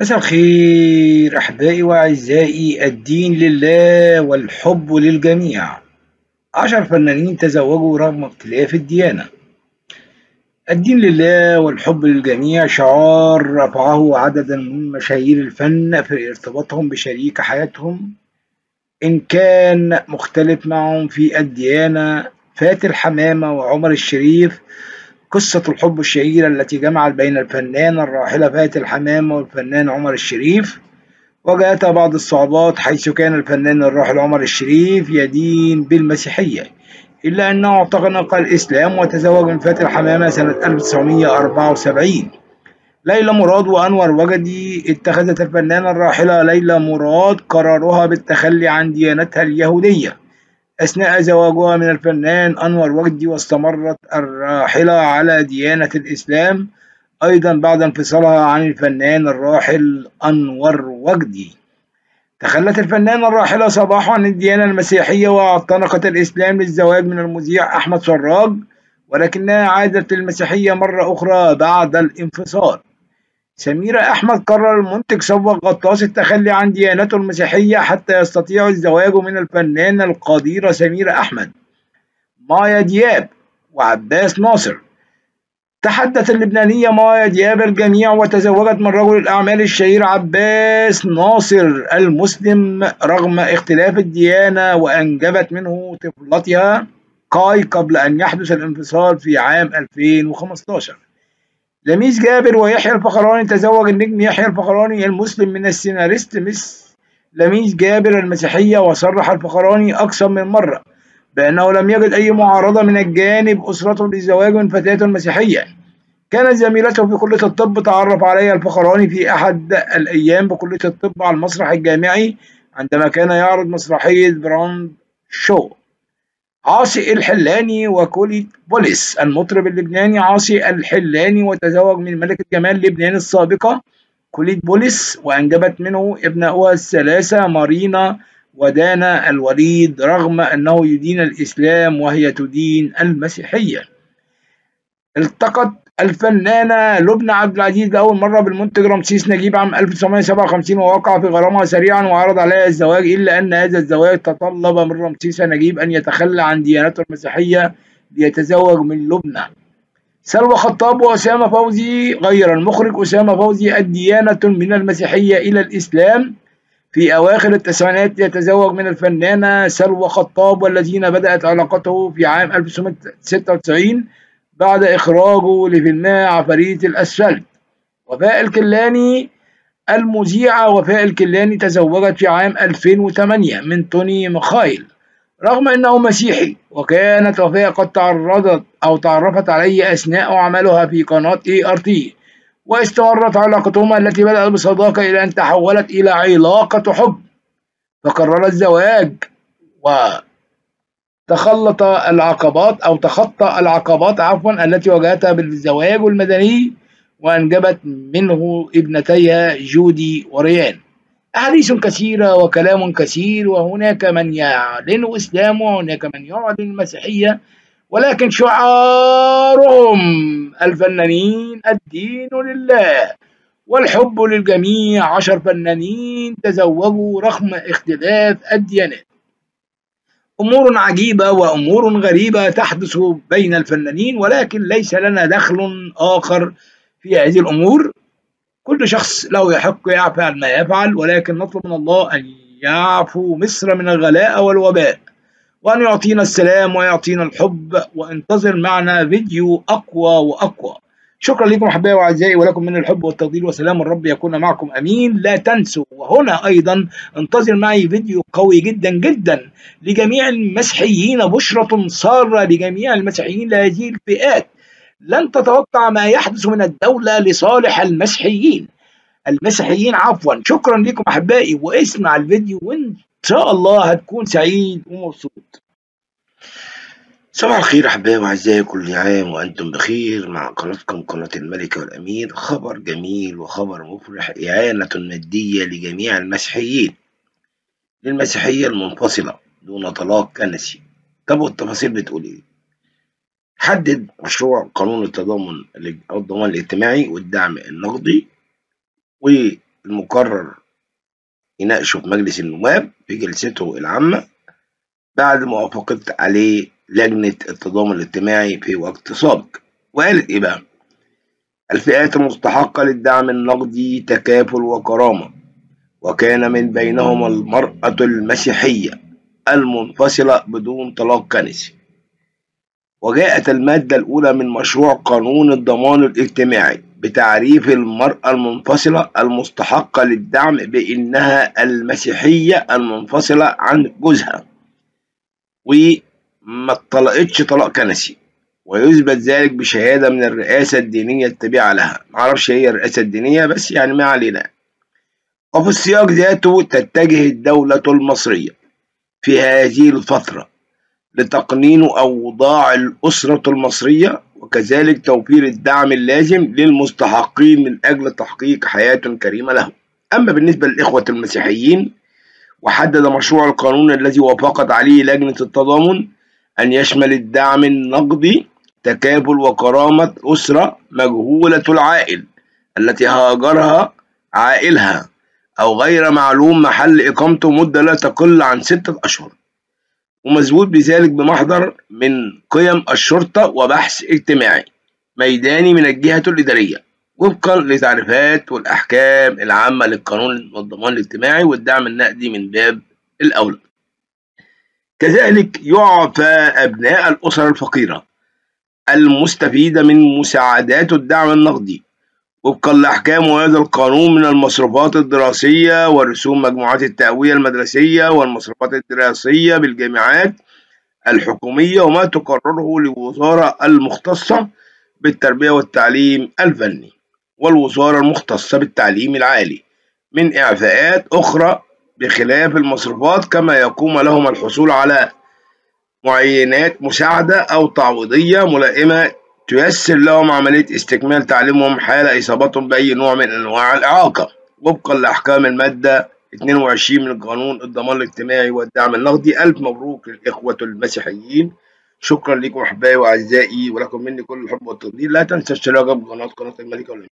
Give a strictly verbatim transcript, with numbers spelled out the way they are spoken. مساء الخير أحبائي وأعزائي، الدين لله والحب للجميع. عشر فنانين تزوجوا رغم اختلاف الديانة. الدين لله والحب للجميع شعار رفعه عددا من مشاهير الفن في ارتباطهم بشريك حياتهم إن كان مختلف معهم في الديانة. فاتن حمامة وعمر الشريف، قصة الحب الشهيرة التي جمعت بين الفنانة الراحلة فاتن حمامة والفنان عمر الشريف. واجهتها بعض الصعوبات، حيث كان الفنان الراحل عمر الشريف يدين بالمسيحية، إلا أنه اعتنق الإسلام وتزوج من فاتن حمامة سنة ألف وتسعمائة وأربعة وسبعين. ليلى مراد وأنور وجدي، اتخذت الفنانة الراحلة ليلى مراد قرارها بالتخلي عن ديانتها اليهودية أثناء زواجها من الفنان أنور وجدي، واستمرت الراحلة على ديانة الإسلام أيضا بعد انفصالها عن الفنان الراحل أنور وجدي. تخلت الفنانة الراحلة صباح عن الديانة المسيحية واعتنقت الإسلام للزواج من المذيع أحمد سراج، ولكنها عادت للمسيحية مرة أخرى بعد الانفصال. سميرة أحمد قرر المنتج صبا غطاس التخلي عن ديانته المسيحية حتى يستطيع الزواج من الفنانة القديرة سميرة أحمد. مايا دياب وعباس ناصر، تحدت اللبنانية مايا دياب الجميع وتزوجت من رجل الأعمال الشهير عباس ناصر المسلم رغم اختلاف الديانة، وأنجبت منه طفلتها كاي قبل أن يحدث الانفصال في عام ألفين وخمسة عشر. ميس جابر ويحيى الفخراني، تزوج النجم يحيى الفخراني المسلم من السيناريست ميس ميس جابر المسيحية، وصرح الفخراني أكثر من مرة بأنه لم يجد أي معارضة من الجانب أسرته للزواج من فتاة مسيحية. كانت زميلته في كلية الطب، تعرف عليها الفخراني في أحد الأيام بكلية الطب على المسرح الجامعي عندما كان يعرض مسرحية براند شو. عاصي الحلاني وكوليت بوليس، المطرب اللبناني عاصي الحلاني وتزوج من ملكة جمال لبنان السابقة كوليت بوليس، وأنجبت منه ابنائها الثلاثة مارينا ودانا الوليد رغم أنه يدين الإسلام وهي تدين المسيحية. التقت الفنانة لبنى عبد العزيز لأول مرة بالمنتج رمسيس نجيب عام ألف وتسعمائة وسبعة وخمسين، ووقع في غرامها سريعا وعرض عليها الزواج، إلا أن هذا الزواج تطلب من رمسيس نجيب أن يتخلى عن ديانته المسيحية ليتزوج من لبنى. سلوى خطاب وأسامة فوزي، غير المخرج أسامة فوزي الديانة من المسيحية إلى الإسلام في أواخر التسعينات ليتزوج من الفنانة سلوى خطاب، والذين بدأت علاقته في عام ألف وتسعمائة وستة وتسعين بعد إخراجه لفيلمها عفاريت الأسفلت. وفاء الكلاني، المذيعة وفاء الكلاني تزوجت في عام ألفين وثمانية من توني مخايل رغم أنه مسيحي، وكانت وفاء قد تعرضت أو تعرفت عليه أثناء عملها في قناة إي آر تي، واستمرت علاقتهما التي بدأت بصداقة إلى أن تحولت إلى علاقة حب، فقررت الزواج و تخلط العقبات أو تخطى العقبات عفوا التي واجهتها بالزواج المدني، وأنجبت منه ابنتيها جودي وريان. أحاديث كثيرة وكلام كثير، وهناك من يعلن إسلامه وهناك من يعلن مسيحية، ولكن شعارهم الفنانين الدين لله والحب للجميع. عشر فنانين تزوجوا رغم اختلاف الديانات. أمور عجيبة وأمور غريبة تحدث بين الفنانين، ولكن ليس لنا دخل آخر في هذه الأمور. كل شخص له يحق يفعل ما يفعل، ولكن نطلب من الله أن يعفو مصر من الغلاء والوباء، وأن يعطينا السلام ويعطينا الحب. وانتظر معنا فيديو أقوى وأقوى. شكرا لكم أحبائي وأعزائي، ولكم من الحب والتفضيل وسلام الرب يكون معكم أمين. لا تنسوا، وهنا أيضا انتظر معي فيديو قوي جدا جدا لجميع المسيحيين، بشرة سارة لجميع المسيحيين لهذه الفئات. لن تتوقع ما يحدث من الدولة لصالح المسيحيين المسيحيين عفوا. شكرا لكم أحبائي، واسمع الفيديو وإن شاء الله هتكون سعيد ومبسوط. صباح الخير أحبائي وأعزائي، كل عام وأنتم بخير. مع قناتكم قناة الملكة والأمير، خبر جميل وخبر مفرح، إعانة مادية لجميع المسيحيين للمسيحية المنفصلة دون طلاق كنسي. طب والتفاصيل بتقول إيه؟ حدد مشروع قانون التضامن الضمان الاجتماعي والدعم النقدي، المقرر يناقشه في مجلس النواب في جلسته العامة بعد موافقة عليه لجنة التضامن الاجتماعي في وقت سابق. وقالت إيه بقى؟ الفئات المستحقة للدعم النقدي تكافل وكرامة، وكان من بينهما المرأة المسيحية المنفصلة بدون طلاق كنسي. وجاءت المادة الأولى من مشروع قانون الضمان الاجتماعي بتعريف المرأة المنفصلة المستحقة للدعم بأنها المسيحية المنفصلة عن جوزها وما اطلقتش طلاق كنسي، ويثبت ذلك بشهادة من الرئاسة الدينية التابعة لها. معرفش هي الرئاسة الدينية بس يعني ما علينا. وفي السياق ذاته تتجه الدولة المصرية في هذه الفترة لتقنين أوضاع الأسرة المصرية وكذلك توفير الدعم اللازم للمستحقين من أجل تحقيق حياة كريمة لهم. أما بالنسبة للإخوة المسيحيين، وحدد مشروع القانون الذي وافقت عليه لجنة التضامن أن يشمل الدعم النقدي تكافل وكرامة أسرة مجهولة العائل التي هاجرها عائلها أو غير معلوم محل إقامته مدة لا تقل عن ستة أشهر، ومزود بذلك بمحضر من قيم الشرطة وبحث اجتماعي ميداني من الجهة الإدارية وفقا لتعريفات والأحكام العامة للقانون والضمان الاجتماعي والدعم النقدي من باب الأولى. كذلك يعفى أبناء الأسر الفقيرة المستفيدة من مساعدات الدعم النقدي وفقا لأحكام هذا القانون من المصروفات الدراسية ورسوم مجموعات التأوية المدرسية والمصروفات الدراسية بالجامعات الحكومية وما تقرره للوزارة المختصة بالتربية والتعليم الفني والوزارة المختصة بالتعليم العالي من إعفاءات أخرى بخلاف المصروفات، كما يقوم لهم الحصول على معينات مساعدة أو تعويضية ملائمة تيسر لهم عملية استكمال تعليمهم حال إصابتهم بأي نوع من أنواع الإعاقة وفقا لأحكام المادة اثنين وعشرين من قانون الضمان الاجتماعي والدعم النقدي. ألف مبروك للإخوة المسيحيين. شكرا لكم أحبائي وأعزائي ولكم مني كل الحب والتقدير. لا تنسوا الاشتراك بقناة قناة الملكة والامير.